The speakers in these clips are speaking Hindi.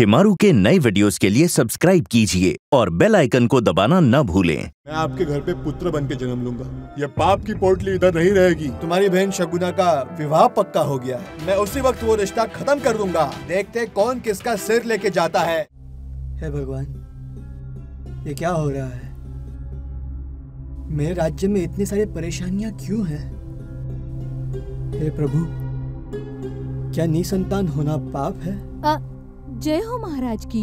शेमारू के नए वीडियोस के लिए सब्सक्राइब कीजिए और बेल आइकन को दबाना न भूलें। मैं आपके घर पे पुत्र बनके जन्म लूंगा, यह पाप की पोटली इधर नहीं रहेगी। तुम्हारी बहन शगुना का विवाह पक्का हो गया, मैं उसी वक्त वो रिश्ता खत्म कर दूंगा। देखते कौन किसका सिर लेके जाता है। हे भगवान, ये क्या हो रहा है? मेरे राज्य में इतनी सारी परेशानियाँ क्यों है? हे प्रभु, क्या निसंतान होना पाप है? जय हो महाराज की।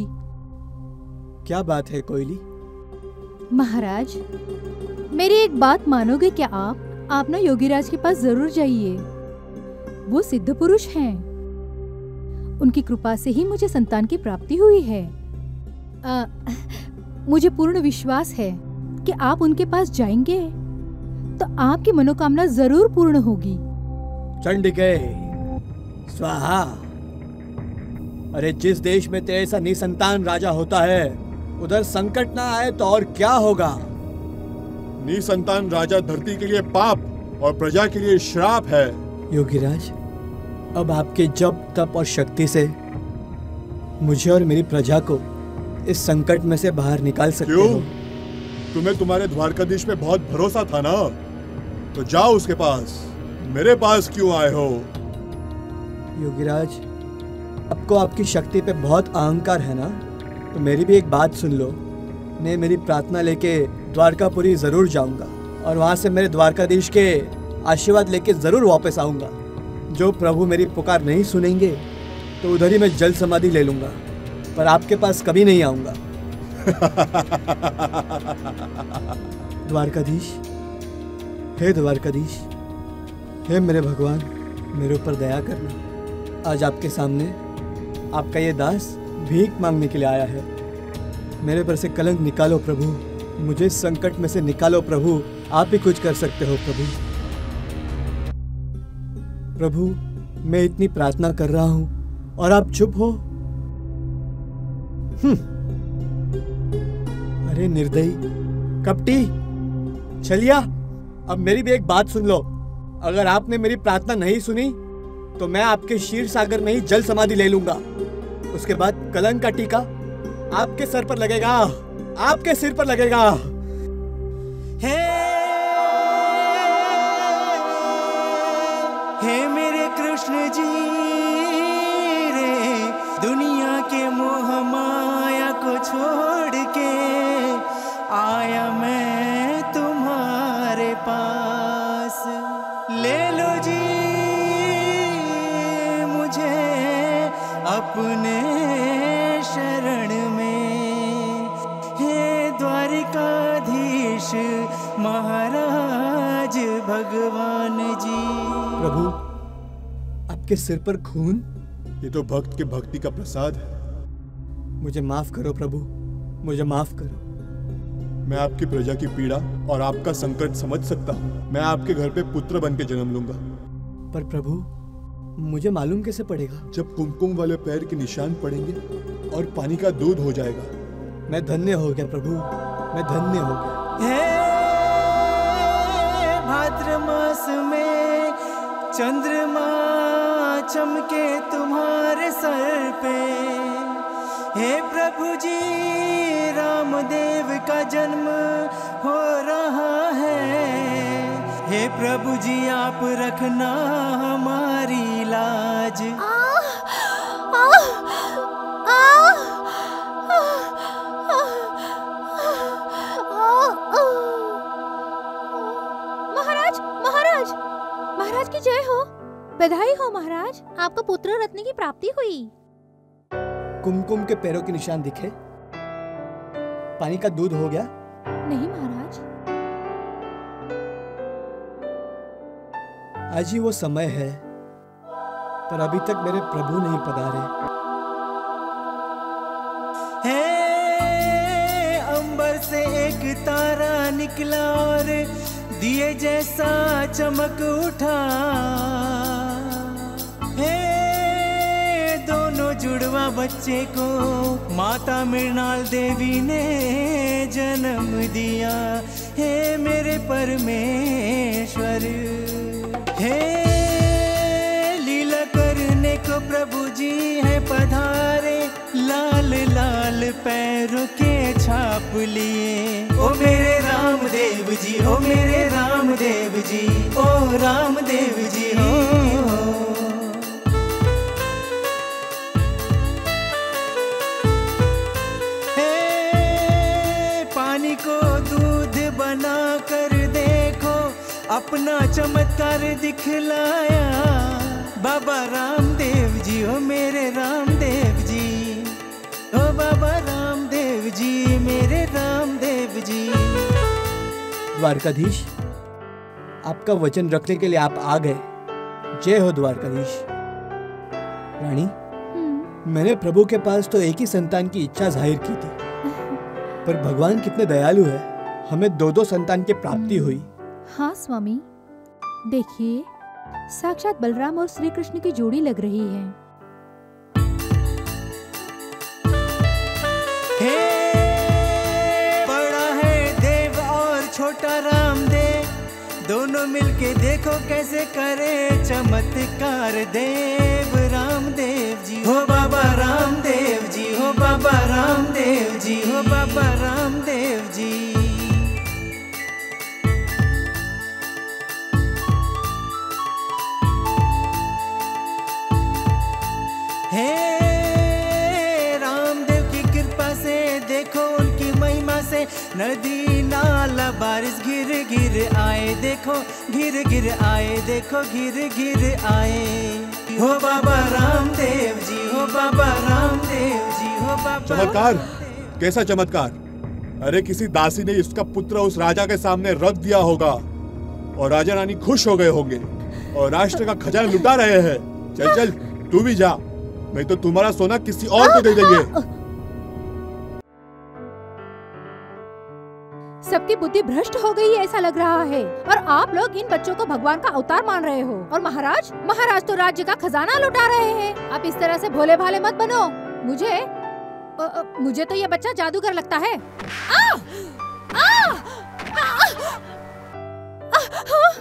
क्या बात है कोयली? महाराज, मेरी एक बात मानोगे क्या आप ना योगीराज के पास जरूर जाइए। वो सिद्ध पुरुष हैं। उनकी कृपा से ही मुझे संतान की प्राप्ति हुई है। मुझे पूर्ण विश्वास है कि आप उनके पास जाएंगे तो आपकी मनोकामना जरूर पूर्ण होगी। चंडिके स्वाहा। अरे जिस देश में तेरे सा निसंतान राजा होता है, उधर संकट ना आए तो और क्या होगा। निसंतान राजा धरती के लिए पाप और प्रजा के लिए श्राप है। योगीराज, अब आपके जप तप और शक्ति से मुझे और मेरी प्रजा को इस संकट में से बाहर निकाल सकते हो। तुम्हें तुम्हारे द्वारकाधीश पे बहुत भरोसा था ना, तो जाओ उसके पास, मेरे पास क्यों आए हो? योगीराज, आपको आपकी शक्ति पे बहुत अहंकार है ना, तो मेरी भी एक बात सुन लो। मैं मेरी प्रार्थना लेके द्वारकापुरी जरूर जाऊंगा और वहाँ से मेरे द्वारकाधीश के आशीर्वाद लेके जरूर वापस आऊंगा। जो प्रभु मेरी पुकार नहीं सुनेंगे तो उधर ही मैं जल समाधि ले लूँगा, पर आपके पास कभी नहीं आऊँगा। द्वारकाधीश, हे द्वारकाधीश, हे मेरे भगवान, मेरे ऊपर दया करना। आज आपके सामने आपका ये दास भीख मांगने के लिए आया है। मेरे पर से कलंक निकालो प्रभु, मुझे संकट में से निकालो प्रभु, आप ही कुछ कर सकते हो प्रभु। प्रभु, मैं इतनी प्रार्थना कर रहा हूँ और आप चुप हो। अरे निर्दयी कपटी छलिया, अब मेरी भी एक बात सुन लो। अगर आपने मेरी प्रार्थना नहीं सुनी तो मैं आपके शीर सागर में ही जल समाधि ले लूंगा। उसके बाद कलंक का टीका आपके सर पर लगेगा, आपके सिर पर लगेगा। हे मेरे कृष्ण जी रे, दुनिया के मोह माया को छोड़ के आया मैं तुम्हारे पास। ले लो जी अपने शरण में, हे द्वारकाधीश महाराज भगवान जी। प्रभु, आपके सिर पर खून, ये तो भक्त के भक्ति का प्रसाद है। मुझे माफ करो प्रभु, मुझे माफ करो। मैं आपकी प्रजा की पीड़ा और आपका संकट समझ सकता हूँ। मैं आपके घर पे पुत्र बनके जन्म लूंगा। पर प्रभु, मुझे मालूम कैसे पड़ेगा? जब कुमकुम वाले पैर के निशान पड़ेंगे और पानी का दूध हो जाएगा। मैं धन्य हो गया प्रभु, मैं धन्य हो गया। हे भाद्र मास में चंद्रमा चमके तुम्हारे सर पे। हे प्रभु जी, रामदेव का जन्म हो रहा है। हे प्रभु जी, आप रखना हमारी लाज। महाराज, महाराज, महाराज की जय हो, बधाई हो महाराज, आपको पुत्र रत्न की प्राप्ति हुई। कुमकुम के पैरों के निशान दिखे, पानी का दूध हो गया। नहीं महाराज, आज ही वो समय है, पर अभी तक मेरे प्रभु नहीं पधारे। हे अंबर से एक तारा निकला और दिए जैसा चमक उठा। हे दोनों जुड़वा बच्चे को माता मृणाल देवी ने जन्म दिया। हे मेरे परमेश्वर, हे लीला करने को प्रभु जी है पधारे। ला पैरों के छाप लिए। ओ मेरे रामदेव जी, ओ मेरे रामदेव जी, ओ रामदेव जी हो। अपना चमत्कार दिखलाया बाबा रामदेव जी, ओ मेरे रामदेव जी, ओ बाबा रामदेव जी, मेरे रामदेव जी। द्वारकाधीश, आपका वचन रखने के लिए आप आ गए। जय हो द्वारकाधीश। रानी, मैंने प्रभु के पास तो एक ही संतान की इच्छा जाहिर की थी, पर भगवान कितने दयालु है, हमें दो दो संतान की प्राप्ति हुई। हाँ स्वामी, देखिए साक्षात बलराम और श्री कृष्ण की जोड़ी लग रही है। हे, बड़ा है देव और छोटा रामदेव, दोनों मिलके देखो कैसे करे चमत्कार देव रामदेव जी। हो बाबा रामदेव जी, हो बाबा रामदेव जी, हो बाबा रामदेव जी। हे रामदेव की कृपा से देखो उनकी महिमा से, नदी नाला बारिश गिर गिर आए, देखो गिर गिर आए, देखो गिर गिर आए। हो बाबा रामदेव जी, हो बाबा रामदेव जी, हो बाबा। चमत्कार, कैसा चमत्कार? अरे किसी दासी ने इसका पुत्र उस राजा के सामने रख दिया होगा और राजा रानी खुश हो गए होंगे और राष्ट्र का खजाना लुटा रहे हैं। चल चल तू भी जा, नहीं तो तुम्हारा सोना किसी और को दे देंगे। सबकी बुद्धि भ्रष्ट हो गई है ऐसा लग रहा है, और आप लोग इन बच्चों को भगवान का अवतार मान रहे हो। और महाराज तो राज्य का खजाना लुटा रहे हैं। आप इस तरह से भोले भाले मत बनो। मुझे तो ये बच्चा जादूगर लगता है। आ! आ! आ! आ! आ! आ!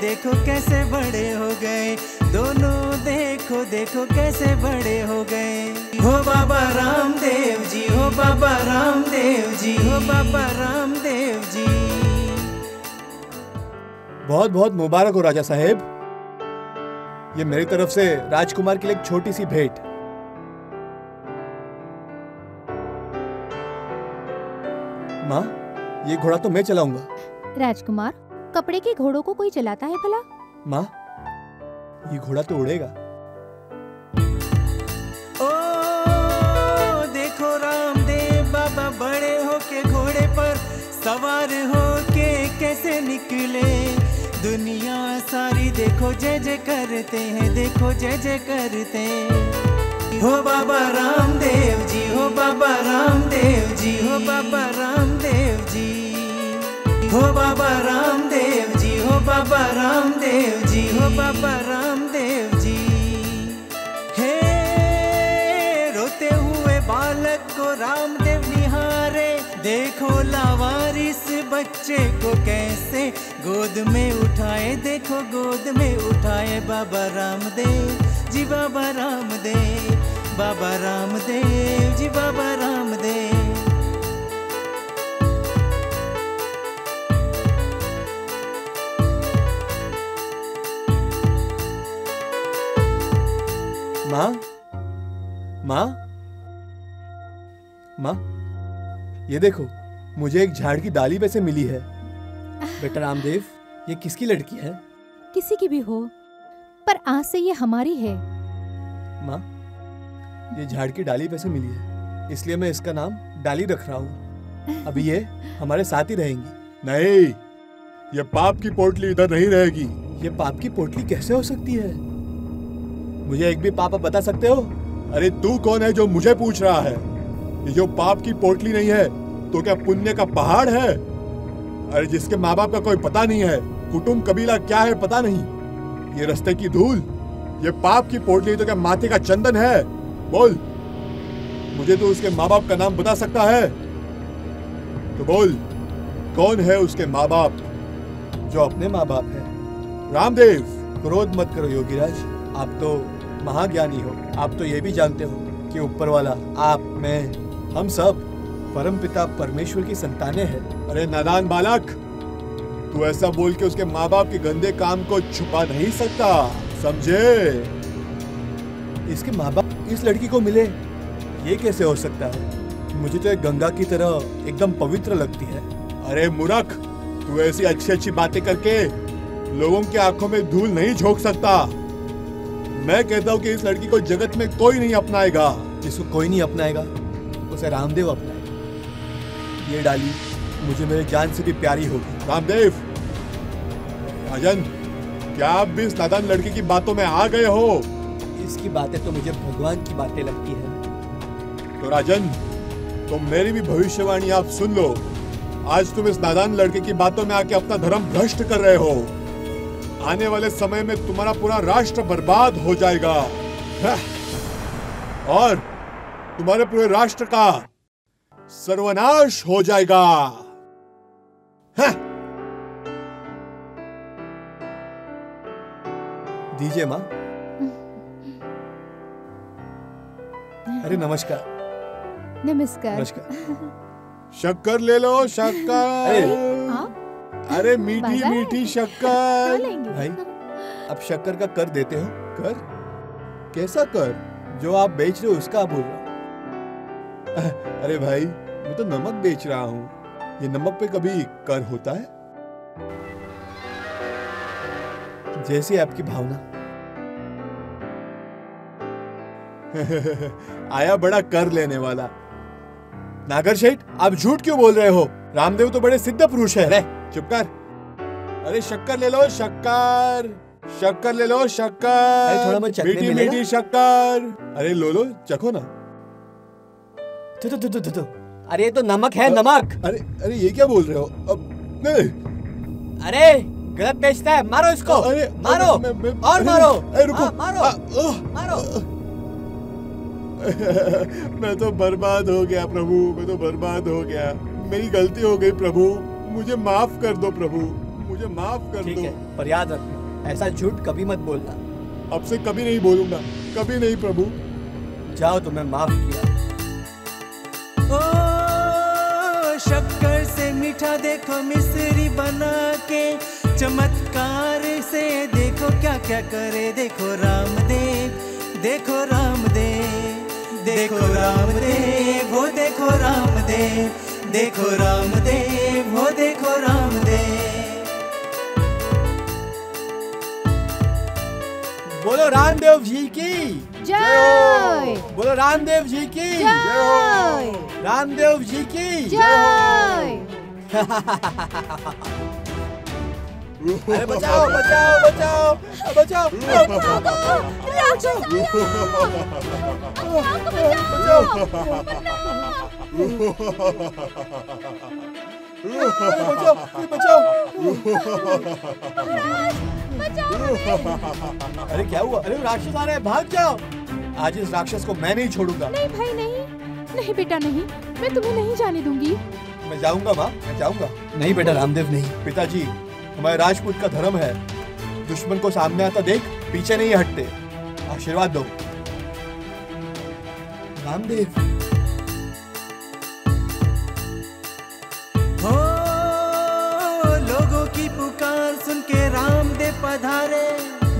देखो कैसे बड़े हो गए दोनों, देखो देखो कैसे बड़े हो गए। हो बाबा रामदेव जी, हो बाबा रामदेव जी, हो बाबा रामदेव जी। बहुत बहुत मुबारक हो राजा साहेब। ये मेरी तरफ से राजकुमार के लिए एक छोटी सी भेंट। माँ, ये घोड़ा तो मैं चलाऊंगा। राजकुमार, कपड़े के घोड़ों को कोई चलाता है भला? माँ, ये घोड़ा तो उड़ेगा। ओ देखो रामदेव बाबा बड़े होके घोड़े पर सवार होके कैसे निकले। दुनिया सारी देखो जय जय करते हैं, देखो जय जय करते हैं। हो बाबा रामदेव जी, हो बाबा रामदेव जी, हो बाबा रामदेव जी, हो बाबा रामदेव जी, हो बाबा रामदेव जी, हो बाबा रामदेव जी। हे रोते हुए बालक को रामदेव निहारे, देखो लावारिस बच्चे को कैसे गोद में उठाए, देखो गोद में उठाए बाबा रामदेव जी, बाबा रामदेव, बाबा रामदेव जी, बाबा रामदेव। माँ, माँ, माँ, ये देखो मुझे एक झाड़ की डाली पे से मिली है। बेटा रामदेव, ये किसकी लड़की है? किसी की भी हो, पर आज से ये हमारी है। माँ, ये झाड़ की डाली पे से मिली है, इसलिए मैं इसका नाम डाली रख रहा हूँ। अभी ये हमारे साथ ही रहेंगी। नहीं, ये पाप की पोटली इधर नहीं रहेगी। ये पाप की पोटली कैसे हो सकती है? मुझे एक भी पाप बता सकते हो? अरे तू कौन है जो मुझे पूछ रहा है? ये जो पाप की पोटली नहीं है तो क्या पुण्य का पहाड़ है? अरे जिसके माँ बाप का कोई पता नहीं है, कुटुंब कबीला क्या है पता नहीं, ये रस्ते की धूल, ये पाप की पोटली तो क्या माथे का चंदन है? बोल, मुझे तो उसके माँ बाप का नाम बता सकता है। तो बोल, कौन है उसके माँ बाप? जो अपने माँ बाप है। रामदेव, क्रोध मत करो योगीराज, आप तो महाज्ञानी हो। आप तो ये भी जानते हो कि ऊपर वाला, आप, मैं, हम सब परमपिता परमेश्वर की संतानें हैं। अरे नादान बालक, तू ऐसा बोल के उसके माँ बाप के गंदे काम को छुपा नहीं सकता, समझे? इसके माँ बाप इस लड़की को मिले, ये कैसे हो सकता है? मुझे तो एक गंगा की तरह एकदम पवित्र लगती है। अरे मूर्ख, तू ऐसी अच्छी अच्छी बातें करके लोगों की आंखों में धूल नहीं झोंक सकता। मैं कहता हूँ कि इस लड़की को जगत में कोई नहीं अपनाएगा। जिसको कोई नहीं अपनाएगा उसे रामदेव अपनाएगा। ये डाली मुझे मेरे जान से भी प्यारी होगी। रामदेव, अजन, क्या आप भी इस नादान लड़की की बातों में आ गए हो? इसकी बातें तो मुझे भगवान की बातें लगती है। तो राजन, तुम मेरी भी भविष्यवाणी आप सुन लो। आज तुम इस नादान लड़के की बातों में आके अपना धर्म भ्रष्ट कर रहे हो। आने वाले समय में तुम्हारा पूरा राष्ट्र बर्बाद हो जाएगा और तुम्हारे पूरे राष्ट्र का सर्वनाश हो जाएगा। दीजिए माँ। अरे नमस्कार। नमस्कार। नमस्कार। शक्कर ले लो, शक्कर। अरे मीठी मीठी शक्कर। भाई, अब शक्कर का कर देते हो? कर? कैसा कर? जो आप बेच रहे हो उसका बोल रहा हूँ। अरे भाई, मैं तो नमक बेच रहा हूँ। ये नमक पे कभी कर होता है? जैसी आपकी भावना। आया बड़ा कर लेने वाला। नागर शेठ, आप झूठ क्यों बोल रहे हो? रामदेव तो बड़े सिद्ध पुरुष है। चुप कर। अरे शक्कर ले लो, शक्कर। शक्कर ले लो, शक्कर। मीठी मीठी शक्कर। अरे लो लो, चखो ना। तू तू तू तू। अरे तो नमक है, नमक। अरे अरे ये क्या बोल रहे हो? अब नहीं। अरे गलत बेचता है, मारो इसको। अरे मारो और मारो। अरे रुको, मारो मारो। मैं तो बर्बाद हो गया प्रभु, मैं तो बर्बाद हो गया। मेरी गलती हो गई प्रभु, मुझे माफ कर दो प्रभु, मुझे माफ कर दो। ठीक है, पर याद रखना, ऐसा झूठ कभी मत बोलना। अब से कभी नहीं बोलूंगा, कभी नहीं प्रभु। जाओ, तुम्हें माफ किया। ओ शक्कर से मीठा देखो मिश्री बना के, चमत्कार से देखो क्या क्या करे। देखो रामदेव, देखो रामदेव, देखो रामदेव, वो देखो रामदेव, देखो रामदेव, वो देखो रामदेव। बोलो रामदेव जी की जय। बोलो रामदेव जी की जय। रामदेव जी की जय। अरे बचाओ बचाओ बचाओ बचाओ बचाओ। बचाओ बचाओ। अरे क्या हुआ? अरे राक्षस आ रहे हैं, भाग जाओ। आज इस राक्षस को मैं नहीं छोड़ूंगा। नहीं भाई, नहीं नहीं बेटा, नहीं, मैं तुम्हें नहीं जाने दूंगी। मैं जाऊंगा माँ, मैं जाऊंगा। नहीं बेटा, रामदेव नहीं। पिताजी, हमारे राजपूत का धर्म है, दुश्मन को सामने आता देख पीछे नहीं हटते। आशीर्वाद दो। रामदेव, पधारे,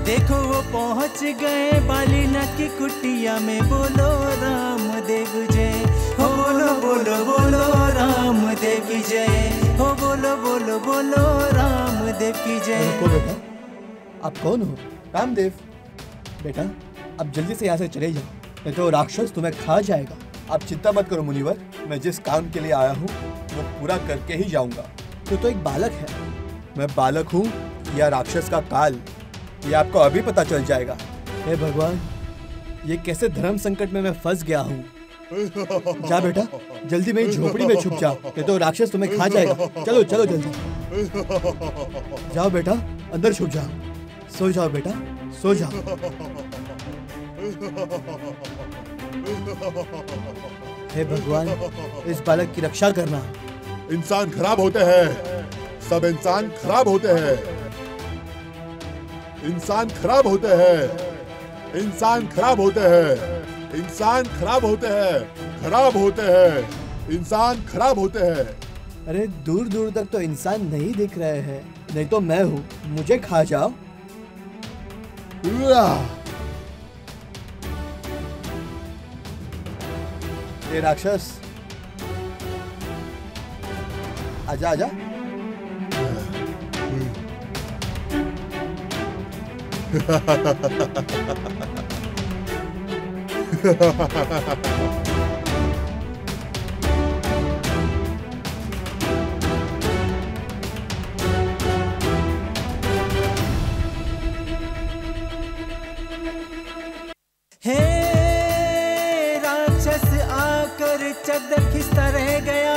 देखो वो पहुंच गए बालिनकी कुटिया में। बोलो रामदेव जय हो, बोलो बोलो बोलो रामदेव जय हो, बोलो बोलो बोलो रामदेव की जय। बेटा, आप कौन हो? रामदेव। बेटा, अब जल्दी से यहाँ से चले जाओ, नहीं तो राक्षस तुम्हें खा जाएगा। आप चिंता मत करो मुनिवर, मैं जिस काम के लिए आया हूँ वो पूरा करके ही जाऊँगा। तो एक बालक है। मैं बालक हूँ या राक्षस का काल, ये आपको अभी पता चल जाएगा। हे भगवान, ये कैसे धर्म संकट में मैं फंस गया हूँ। जा बेटा, जल्दी मेरी झोपड़ी में छुप जाओ, नहीं तो राक्षस तुम्हें खा जाएगा। चलो चलो जल्दी जाओ बेटा, अंदर छुप जाओ। सो जाओ बेटा, सो जाओ। हे भगवान, इस बालक की रक्षा करना। इंसान खराब होते हैं, सब इंसान खराब होते हैं, इंसान खराब होते हैं, इंसान खराब होते हैं, इंसान खराब होते हैं, खराब होते हैं, इंसान खराब होते हैं। अरे दूर दूर तक तो इंसान नहीं दिख रहे हैं, नहीं तो मैं हूँ, मुझे खा जाओ। ये राक्षस, आजा आजा। चद्दर खिसता रह गया।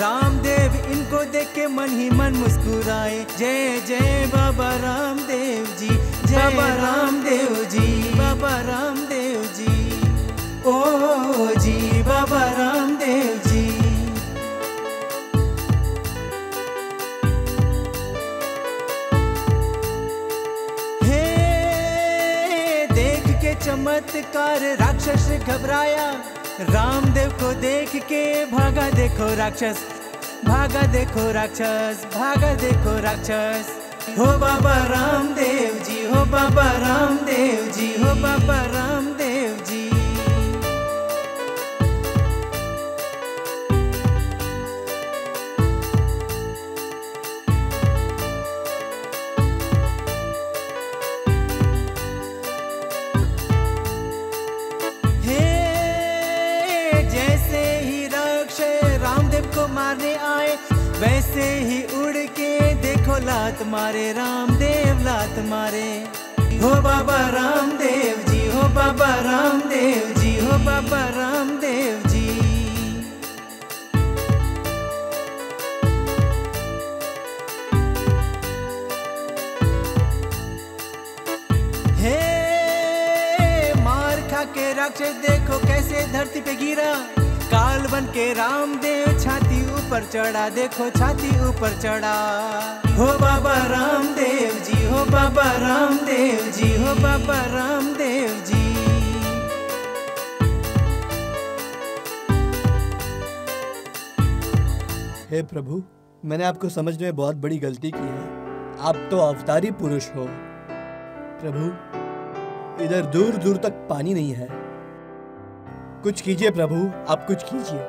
रामदेव इनको देख के मन ही मन मुस्कुराए। जय जय बाबा रामदेव जी, जय बाबा रामदेव जी, बाबा रामदेव जी, ओ जी बाबा रामदेव जी। हे देख के चमत्कार राक्षस घबराया। रामदेव को देख के भागा देखो राक्षस, भागा देखो राक्षस, भागा देखो राक्षस। हो बाबा रामदेव जी, हो बाबा रामदेव जी, हो बाबा रामदेव जी। मारने आए वैसे ही उड़ के देखो लात मारे रामदेव, लात मारे। हो बाबा रामदेव जी, हो बाबा रामदेव जी, हो बाबा रामदेव जी। हे मार खा के राक्षस देखो कैसे धरती पे गिरा। काल बन के रामदेव छाती ऊपर चढ़ा, देखो छाती ऊपर चढ़ा। हो बाबा रामदेव जी, हो बाबा रामदेव जी, हो बाबा रामदेव जी। हे प्रभु, मैंने आपको समझने में बहुत बड़ी गलती की है। आप तो अवतारी पुरुष हो प्रभु। इधर दूर दूर तक पानी नहीं है, कुछ कीजिए प्रभु, आप कुछ कीजिए।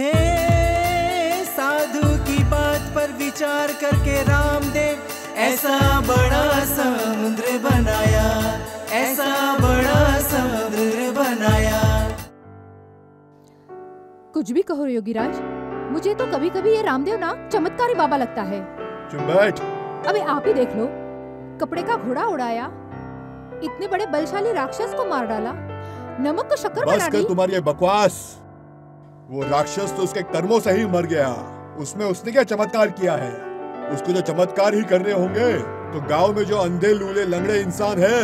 हे साधु की बात पर विचार करके रामदेव ऐसा बड़ा समुद्र बनाया, ऐसा बड़ा समुद्र बनाया। कुछ भी कहो योगीराज, मुझे तो कभी कभी ये रामदेव ना चमत्कारी बाबा लगता है। चुप बैठ। अबे आप ही देख लो, कपड़े का घोड़ा उड़ाया, इतने बड़े बलशाली राक्षस को मार डाला, नमक को शक्कर बस कर तुम्हारी ये बकवास। वो राक्षस तो उसके कर्मों से ही मर गया, उसमें उसने क्या चमत्कार किया है? उसको जो चमत्कार ही करने होंगे तो गांव में जो अंधे लूले लंगड़े इंसान है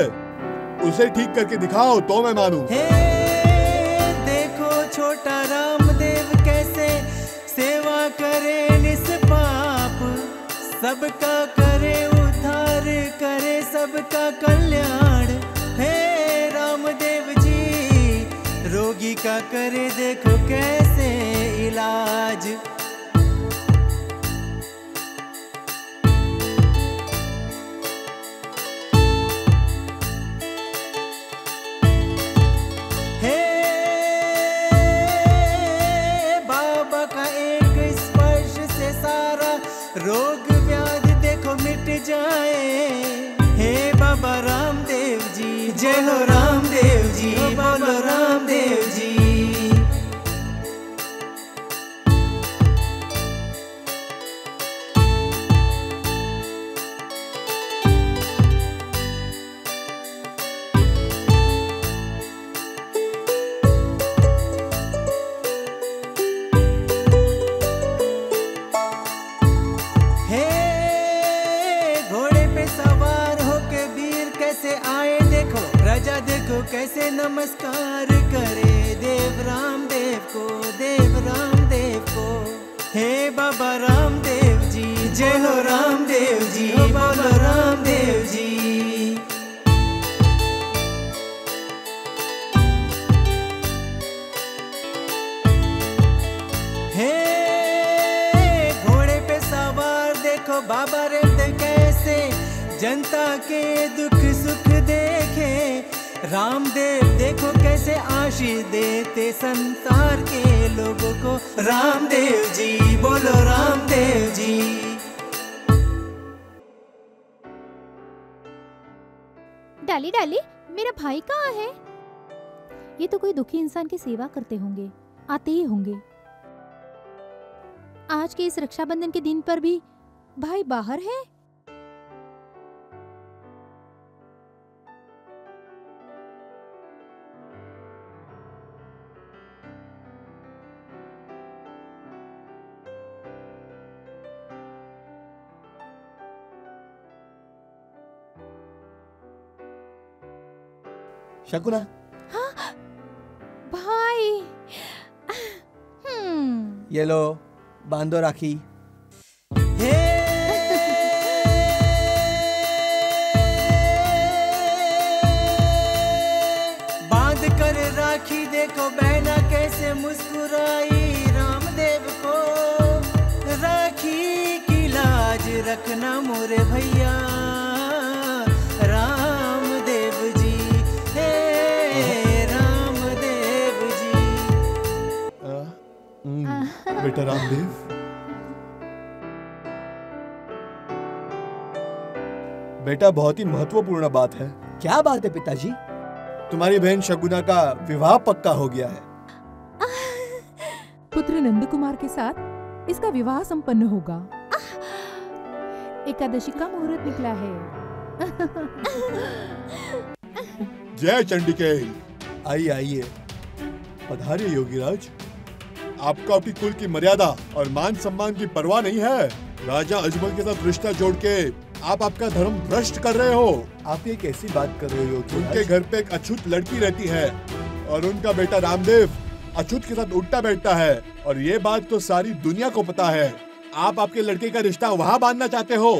उसे ठीक करके दिखाओ तो मैं मानूं। देखो छोटा रामदेव कैसे सेवा करे निष्पाप, सबका करे उद्धार, करे सबका कल्याण। रोगी का करे देखो कैसे इलाज। हे बाबा का एक स्पर्श से सारा रोग व्याधि देखो मिट जाए। हे बाबा रामदेव जी, जय हो रामदेव जी, बोलो रामदेव जी। कैसे नमस्कार करे देव रामदेव। बोलो रामदेव जी। हे घोड़े पे सवार देखो बाबा रामदेव कैसे जनता के दुख सुख देखे। रामदेव देखो कैसे आशीष देते संसार के लोगों को। रामदेव जी बोलो रामदेव जी। डाली डाली मेरा भाई कहाँ है? ये तो कोई दुखी इंसान की सेवा करते होंगे, आते ही होंगे। आज के इस रक्षाबंधन के दिन पर भी भाई बाहर है। शकुना। हाँ, भाई। ये लो बांधो राखी। बांध कर राखी देखो बहना कैसे मुस्कुराई। रामदेव को राखी की लाज रखना मोरे भैया। बेटा रामदेव, बेटा बहुत ही महत्वपूर्ण बात है। क्या बात है पिताजी? तुम्हारी बहन शगुना का विवाह पक्का हो गया है। पुत्र नंद कुमार के साथ इसका विवाह संपन्न होगा। एकादशी का मुहूर्त निकला है। जय चंडिके। आइए आइए पधारिए योगीराज। आपका अपनी कुल की मर्यादा और मान सम्मान की परवाह नहीं है। राजा अजमल के साथ रिश्ता जोड़ के आप आपका धर्म भ्रष्ट कर रहे हो। आप ये कैसी बात कर रहे हो? उनके घर पे एक अछूत लड़की रहती है और उनका बेटा रामदेव अछूत के साथ उठता बैठता है, और ये बात तो सारी दुनिया को पता है। आप आपके लड़के का रिश्ता वहाँ बांधना चाहते हो,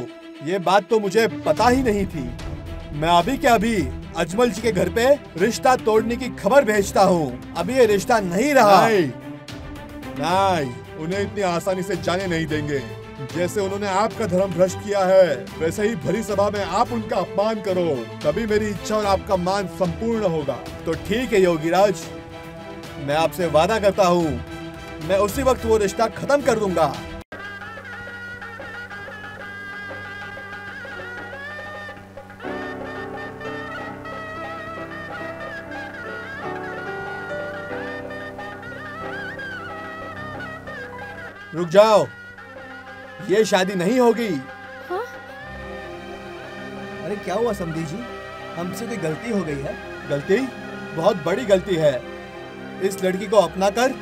ये बात तो मुझे पता ही नहीं थी। मैं अभी के अभी अजमल जी के घर पे रिश्ता तोड़ने की खबर भेजता हूँ। अभी ये रिश्ता नहीं रहा। नहीं, उन्हें इतनी आसानी से जाने नहीं देंगे। जैसे उन्होंने आपका धर्म भ्रष्ट किया है, वैसे ही भरी सभा में आप उनका अपमान करो, तभी मेरी इच्छा और आपका मान संपूर्ण होगा। तो ठीक है योगीराज, मैं आपसे वादा करता हूँ, मैं उसी वक्त वो रिश्ता खत्म कर दूंगा। रुक जाओ, ये शादी नहीं होगी। हाँ? अरे क्या हुआ समधी जी? हमसे तो गलती हो गई है। गलती? बहुत बड़ी गलती है। इस लड़की को अपनाकर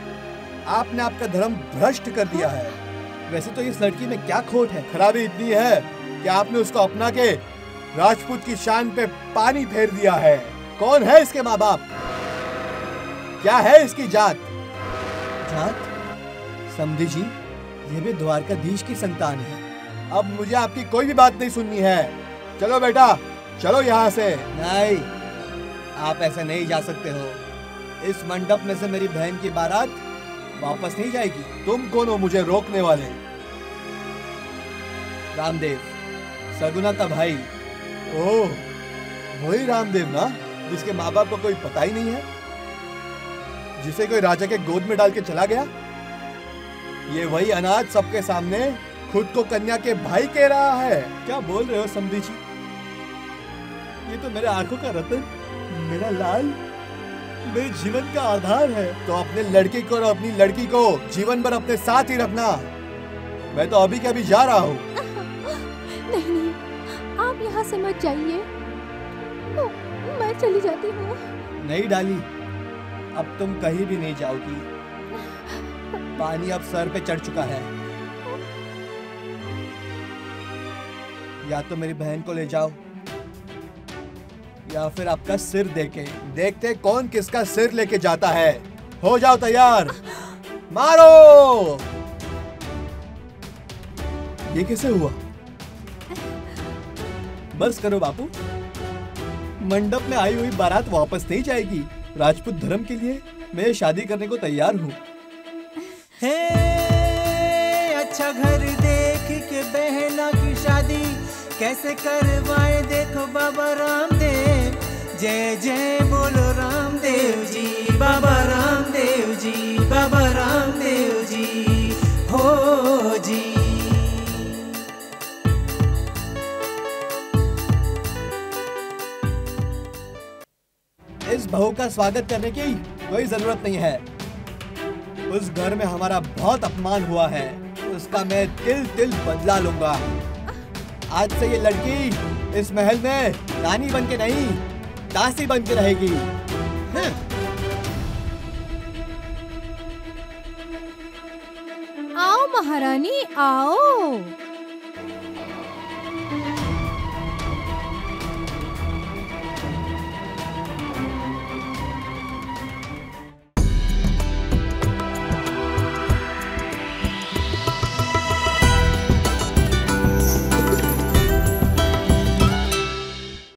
आपने आपका धर्म भ्रष्ट कर दिया है। वैसे तो इस लड़की में क्या खोट है? खराबी इतनी है कि आपने उसको अपना के राजपूत की शान पे पानी फेर दिया है। कौन है इसके माँ बाप? क्या है इसकी जात? जात? समधी जी, ये भी द्वारकाधीश की संतान है। अब मुझे आपकी कोई भी बात नहीं सुननी है। चलो बेटा, चलो यहाँ से। नहीं, आप ऐसा नहीं जा सकते हो। इस मंडप में से मेरी बहन की बारात वापस नहीं जाएगी। तुम कौन हो मुझे रोकने वाले? रामदेव, शगुना का भाई। ओह, वही रामदेव ना, जिसके माँ बाप को कोई पता ही नहीं है, जिसे कोई राजा के गोद में डाल के चला गया। ये वही अनाज सबके सामने खुद को कन्या के भाई कह रहा है। क्या बोल रहे हो समधी जी? ये तो मेरे आंखों का रतन, मेरा लाल, मेरे जीवन का आधार है। तो अपने लड़के को और अपनी लड़की को जीवन भर अपने साथ ही रखना। मैं तो अभी के अभी जा रहा हूँ। नहीं नहीं, आप यहाँ से मत जाइए। मैं चली जाती हूँ। नहीं डाली, अब तुम कहीं भी नहीं जाओगी। पानी अब सर पे चढ़ चुका है। या तो मेरी बहन को ले जाओ, या फिर आपका सिर देके देखते कौन किसका सिर लेके जाता है। हो जाओ तैयार, मारो। ये कैसे हुआ? बस करो बापू, मंडप में आई हुई बारात वापस नहीं जाएगी। राजपूत धर्म के लिए मैं शादी करने को तैयार हूँ। अच्छा घर देख के बहना की शादी कैसे करवाए, देखो बाबा रामदेव। जय जय बोलो रामदेव जी, बाबा रामदेव जी, बाबा रामदेव जी हो जी। इस बहू का स्वागत करने की कोई जरूरत नहीं है। उस घर में हमारा बहुत अपमान हुआ है, उसका मैं तिल तिल बदला लूंगा। आज से ये लड़की इस महल में रानी बनके नहीं, दासी बनके रहेगी। आओ महारानी आओ।